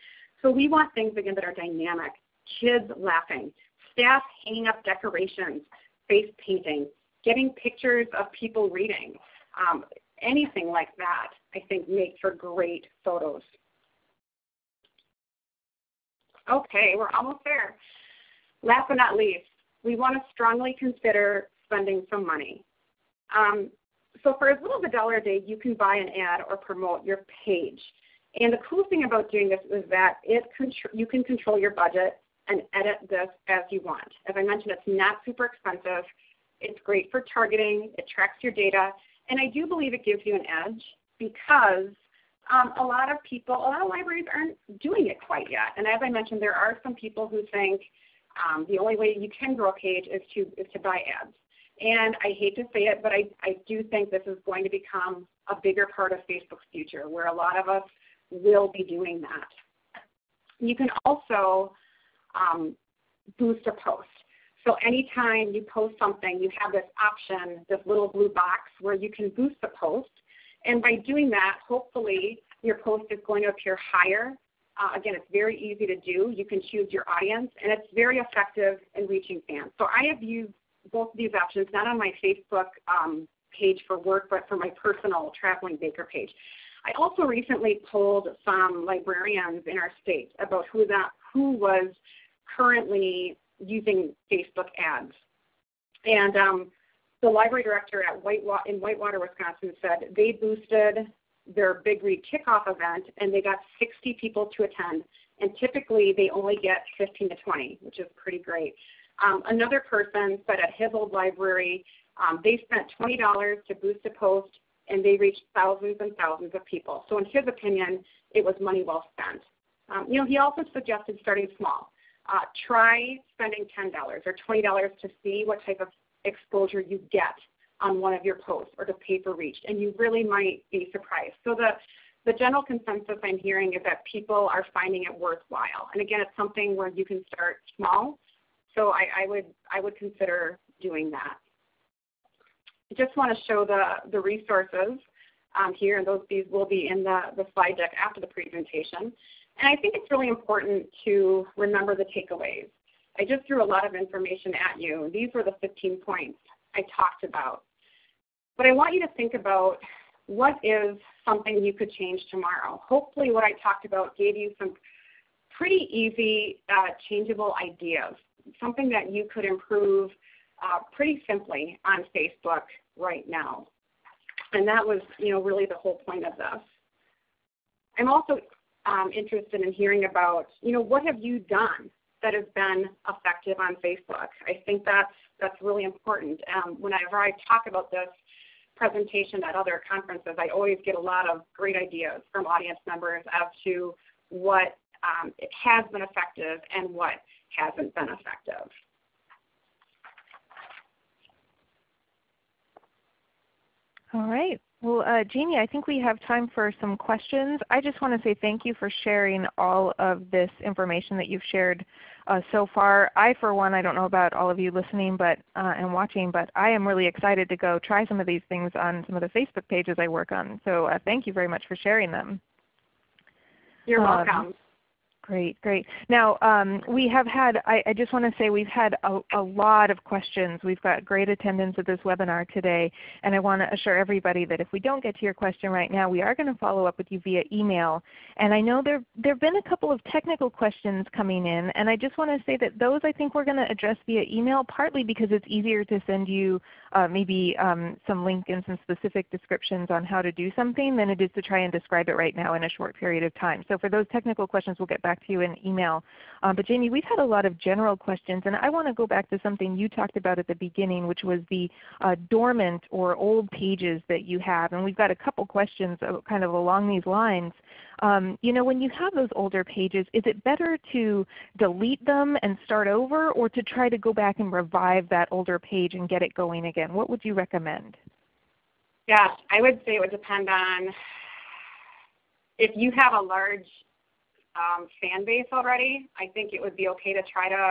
So we want things, again, that are dynamic. Kids laughing, staff hanging up decorations, face painting, getting pictures of people reading. Um, anything like that, I think, makes for great photos. Okay, we're almost there. Last but not least, we want to strongly consider spending some money. Um, so for as little as a dollar a day, you can buy an ad or promote your page. And the cool thing about doing this is that it you can control your budget and edit this as you want. As I mentioned, it's not super expensive. It's great for targeting. It tracks your data. And I do believe it gives you an edge because Um, a lot of people, a lot of libraries aren't doing it quite yet. And as I mentioned, there are some people who think um, the only way you can grow a page is to, is to buy ads. And I hate to say it, but I, I do think this is going to become a bigger part of Facebook's future, where a lot of us will be doing that. You can also um, boost a post. So anytime you post something, you have this option, this little blue box, where you can boost the post. And by doing that, hopefully your post is going to appear higher. Uh, again, it's very easy to do. You can choose your audience, and it's very effective in reaching fans. So I have used both of these options, not on my Facebook um, page for work, but for my personal Traveling Baker page. I also recently polled some librarians in our state about who, that, who was currently using Facebook ads. And um, the library director at Whitewater, in Whitewater, Wisconsin, said they boosted their Big Read kickoff event, and they got sixty people to attend. And typically, they only get fifteen to twenty, which is pretty great. Um, another person said at his old library, um, they spent twenty dollars to boost a post, and they reached thousands and thousands of people. So in his opinion, it was money well spent. Um, you know, he also suggested starting small. Uh, try spending ten dollars or twenty dollars to see what type of exposure you get on one of your posts or the paper reached, and you really might be surprised. So the, the general consensus I'm hearing is that people are finding it worthwhile. And again, it's something where you can start small. So I, I, would, I would consider doing that. I just want to show the, the resources um, here, and those these will be in the, the slide deck after the presentation. And I think it's really important to remember the takeaways. I just threw a lot of information at you. These were the fifteen points I talked about. But I want you to think about what is something you could change tomorrow. Hopefully what I talked about gave you some pretty easy uh, changeable ideas, something that you could improve uh, pretty simply on Facebook right now. And that was, you know, really the whole point of this. I'm also um, interested in hearing about, you know, what have you done that has been effective on Facebook? I think that's, that's really important. Um, whenever I talk about this, presentation at other conferences, I always get a lot of great ideas from audience members as to what um, it has been effective and what hasn't been effective. All right. Well, uh, Jamie, I think we have time for some questions. I just want to say thank you for sharing all of this information that you've shared uh, so far. I, for one, I don't know about all of you listening but, uh, and watching, but I am really excited to go try some of these things on some of the Facebook pages I work on. So uh, thank you very much for sharing them. You're welcome. Um, Great, great. Now um, we have had, I, I just want to say we've had a, a lot of questions. We've got great attendance at this webinar today, and I want to assure everybody that if we don't get to your question right now, we are going to follow up with you via email. And I know there have been a couple of technical questions coming in, and I just want to say that those I think we're going to address via email, partly because it's easier to send you uh, maybe um, some link and some specific descriptions on how to do something than it is to try and describe it right now in a short period of time. So for those technical questions we'll get back to you in email. Um, but Jamie, we've had a lot of general questions, and I want to go back to something you talked about at the beginning, which was the uh, dormant or old pages that you have. And we've got a couple questions kind of along these lines. Um, you know, when you have those older pages, is it better to delete them and start over, or to try to go back and revive that older page and get it going again? What would you recommend? Yeah, I would say it would depend on if you have a large Um, fan base already. I think it would be okay to try to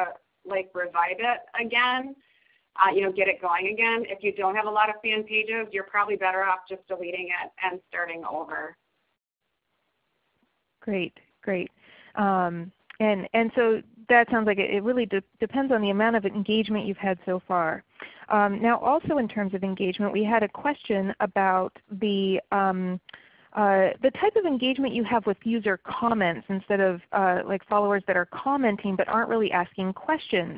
like revive it again, uh, you know, get it going again. If you don't have a lot of fan pages, you're probably better off just deleting it and starting over. Great, great. Um, and and so that sounds like it, it really de depends on the amount of engagement you've had so far. Um, now, also in terms of engagement, we had a question about the. Um, Uh, the type of engagement you have with user comments instead of uh, like followers that are commenting but aren't really asking questions.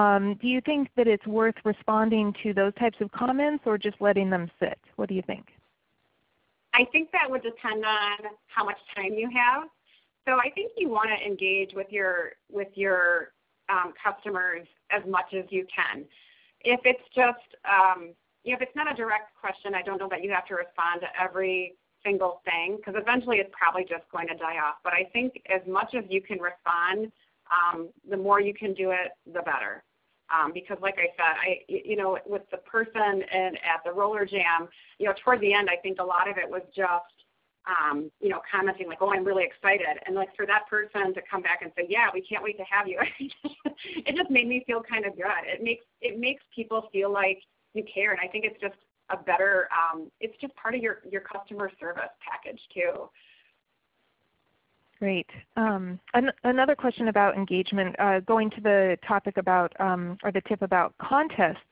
Um, do you think that it's worth responding to those types of comments or just letting them sit? What do you think? I think that would depend on how much time you have. So I think you want to engage with your, with your um, customers as much as you can. If it's just um, if it's not a direct question, I don't know that you have to respond to every single thing, because eventually it's probably just going to die off. But I think as much as you can respond, um, the more you can do it, the better. Um, because like I said, I, you know, with the person and at the Roller Jam, you know, toward the end I think a lot of it was just, um, you know, commenting like, oh, I'm really excited. And like for that person to come back and say, yeah, we can't wait to have you, it just made me feel kind of good. It makes, it makes people feel like you care, and I think it's just a better, um, it's just part of your, your customer service package too. Great. Um, an another question about engagement, uh, going to the topic about, um, or the tip about contests.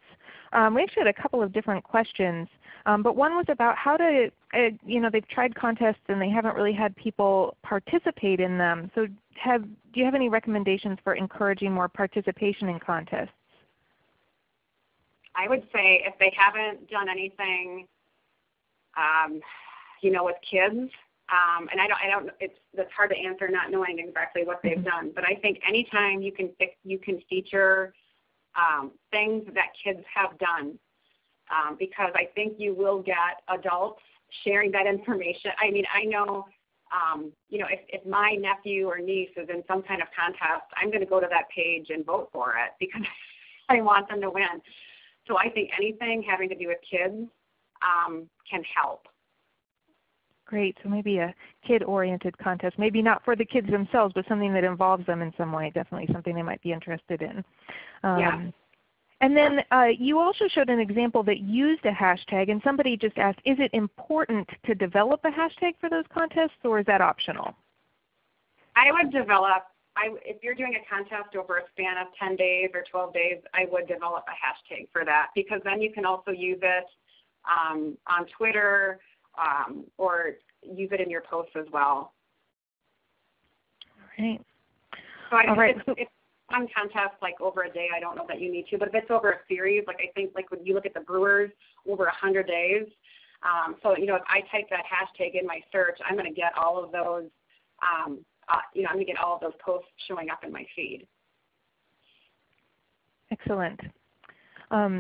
Um, we actually had a couple of different questions, um, but one was about how to, uh, you know, they've tried contests and they haven't really had people participate in them. So have, do you have any recommendations for encouraging more participation in contests? I would say if they haven't done anything, um, you know, with kids, um, and I don't, I don't, it's that's hard to answer not knowing exactly what they've done. But I think anytime you can you can feature um, things that kids have done, um, because I think you will get adults sharing that information. I mean, I know. Um, you know, if, if my nephew or niece is in some kind of contest, I'm going to go to that page and vote for it because I want them to win. So I think anything having to do with kids um, can help. Great. So maybe a kid-oriented contest, maybe not for the kids themselves, but something that involves them in some way, definitely something they might be interested in. Um, yeah. And then uh, you also showed an example that used a hashtag, and somebody just asked, is it important to develop a hashtag for those contests, or is that optional? I would develop. I, if you're doing a contest over a span of ten days or twelve days, I would develop a hashtag for that, because then you can also use it um, on Twitter um, or use it in your posts as well. All right. So I, All right. If, if one contest like over a day, I don't know that you need to, but if it's over a series, like I think like when you look at the Brewers over one hundred days, um, so you know if I type that hashtag in my search, I'm going to get all of those. Um, Uh, you know, I'm going to get all of those posts showing up in my feed. Excellent. Um,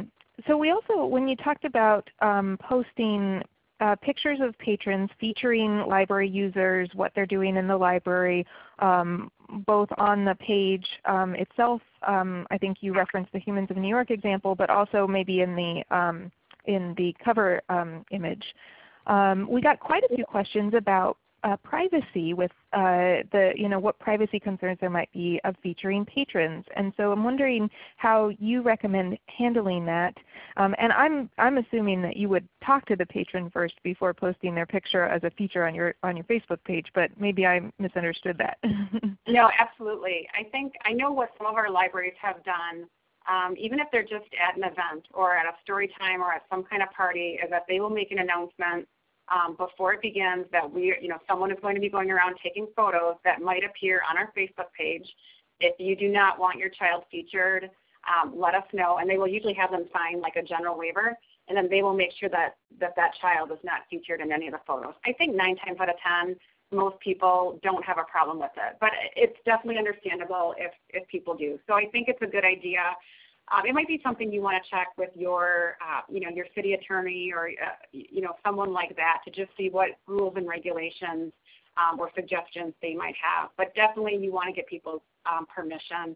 so we also, when you talked about um, posting uh, pictures of patrons featuring library users, what they're doing in the library, um, both on the page um, itself, um, I think you referenced the Humans of New York example, but also maybe in the, um, in the cover um, image. Um, we got quite a few questions about Uh, privacy with uh, the, you know, what privacy concerns there might be of featuring patrons, and so I'm wondering how you recommend handling that. Um, and I'm I'm assuming that you would talk to the patron first before posting their picture as a feature on your on your Facebook page, but maybe I misunderstood that. No, absolutely. I think I know what some of our libraries have done, um, even if they're just at an event or at a story time or at some kind of party, is that they will make an announcement Um, before it begins that we, you know, someone is going to be going around taking photos that might appear on our Facebook page. If you do not want your child featured, um, let us know, and they will usually have them sign like a general waiver, and then they will make sure that, that that child is not featured in any of the photos. I think nine times out of ten, most people don't have a problem with it, but it's definitely understandable if, if people do. So I think it's a good idea. Um, it might be something you want to check with your, uh, you know, your city attorney or, uh, you know, someone like that to just see what rules and regulations um, or suggestions they might have. But definitely, you want to get people's um, permission,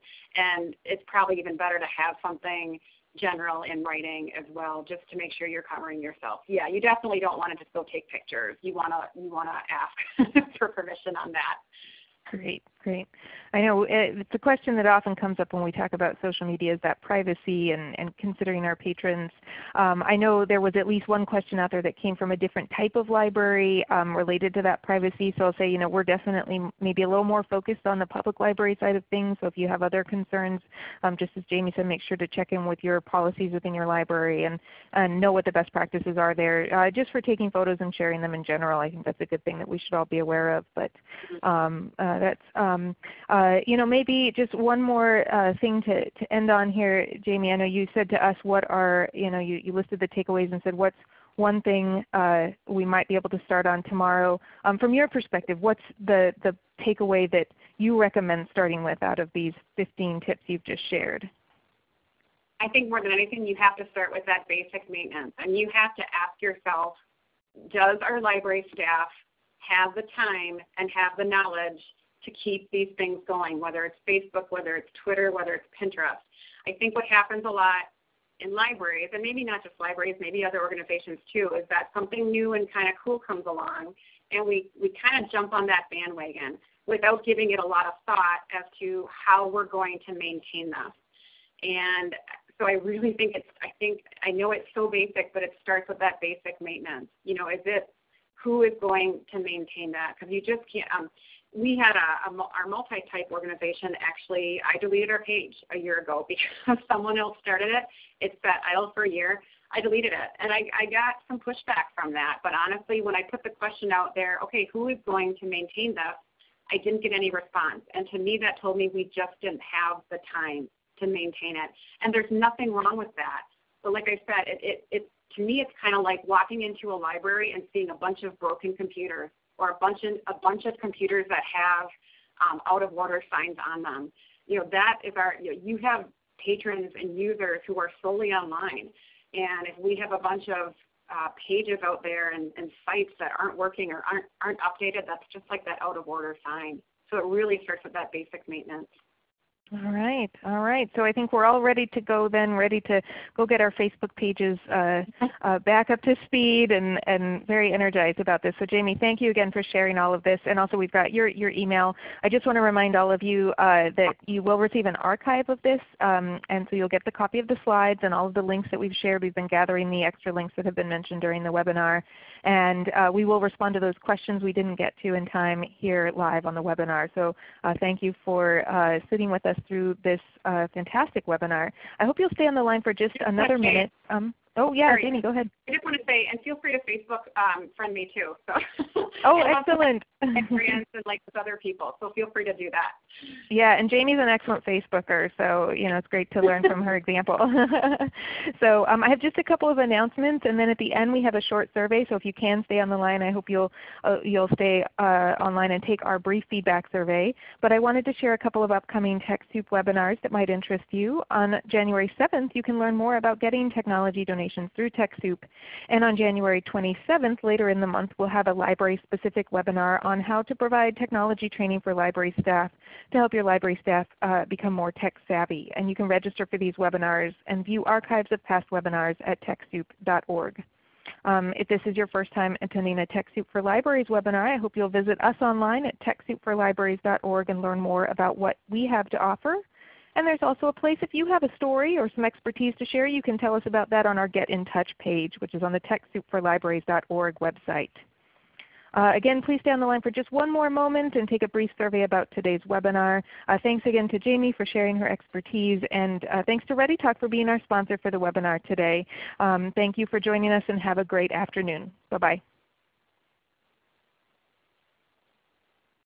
and it's probably even better to have something general in writing as well, just to make sure you're covering yourself. Yeah, you definitely don't want to just go take pictures. You want to you want to ask for permission on that. Great, great. I know it's a question that often comes up when we talk about social media, is that privacy and, and considering our patrons. Um, I know there was at least one question out there that came from a different type of library um, related to that privacy. So I'll say, you know, we're definitely maybe a little more focused on the public library side of things. So if you have other concerns, um, just as Jamie said, make sure to check in with your policies within your library and, and know what the best practices are there. Uh, just for taking photos and sharing them in general, I think that's a good thing that we should all be aware of. But um, uh, That's um, uh, you know, maybe just one more uh, thing to, to end on here, Jamie. I know you said to us what are, you know, you, you listed the takeaways and said what's one thing uh, we might be able to start on tomorrow. Um, from your perspective, what's the, the takeaway that you recommend starting with out of these fifteen tips you've just shared? I think more than anything you have to start with that basic maintenance, and you have to ask yourself, does our library staff have the time and have the knowledge to keep these things going, whether it's Facebook, whether it's Twitter, whether it's Pinterest. I think what happens a lot in libraries, and maybe not just libraries, maybe other organizations too, is that something new and kind of cool comes along, and we, we kind of jump on that bandwagon without giving it a lot of thought as to how we're going to maintain this. And so I really think it's, I think, I know it's so basic, but it starts with that basic maintenance. You know, is it, who is going to maintain that? Because you just can't, um, we had a, a, our multi-type organization actually, I deleted our page a year ago because someone else started it. It sat idle for a year. I deleted it, and I, I got some pushback from that. But honestly, when I put the question out there, okay, who is going to maintain this, I didn't get any response. And to me, that told me we just didn't have the time to maintain it. And there's nothing wrong with that. But like I said, it, it, it, to me, it's kind of like walking into a library and seeing a bunch of broken computers, or a bunch of, a bunch of computers that have um, out-of-order signs on them. You know, that is our, you know, you have patrons and users who are solely online. And if we have a bunch of uh, pages out there and, and sites that aren't working or aren't, aren't updated, that's just like that out-of-order sign. So it really starts with that basic maintenance. All right, all right. So I think we're all ready to go then, ready to go get our Facebook pages uh, uh, back up to speed and, and very energized about this. So Jamie, thank you again for sharing all of this. And also we've got your, your email. I just want to remind all of you uh, that you will receive an archive of this, um, and so you'll get the copy of the slides and all of the links that we've shared. We've been gathering the extra links that have been mentioned during the webinar. And uh, we will respond to those questions we didn't get to in time here live on the webinar. So uh, thank you for uh, sitting with us through this uh, fantastic webinar. I hope you'll stay on the line for just another minute. Um, Oh yeah, Sorry. Jamie, go ahead. I just want to say, and feel free to Facebook um, friend me too. So. Oh, excellent. And friends and like with other people, so feel free to do that. Yeah, and Jamie's an excellent Facebooker, so you know it's great to learn from her example. So um, I have just a couple of announcements, and then at the end we have a short survey. So if you can stay on the line, I hope you'll uh, you'll stay uh, online and take our brief feedback survey. But I wanted to share a couple of upcoming TechSoup webinars that might interest you. On January seventh, you can learn more about getting technology donations through TechSoup, and on January twenty-seventh, later in the month, we'll have a library-specific webinar on how to provide technology training for library staff to help your library staff uh, become more tech savvy. And you can register for these webinars and view archives of past webinars at TechSoup dot org. Um, if this is your first time attending a TechSoup for Libraries webinar, I hope you'll visit us online at TechSoup for Libraries dot org and learn more about what we have to offer. And there's also a place if you have a story or some expertise to share, you can tell us about that on our Get in Touch page, which is on the TechSoup for Libraries dot org website. Uh, again, please stay on the line for just one more moment and take a brief survey about today's webinar. Uh, thanks again to Jamie for sharing her expertise, and uh, thanks to ReadyTalk for being our sponsor for the webinar today. Um, thank you for joining us, and have a great afternoon. Bye-bye.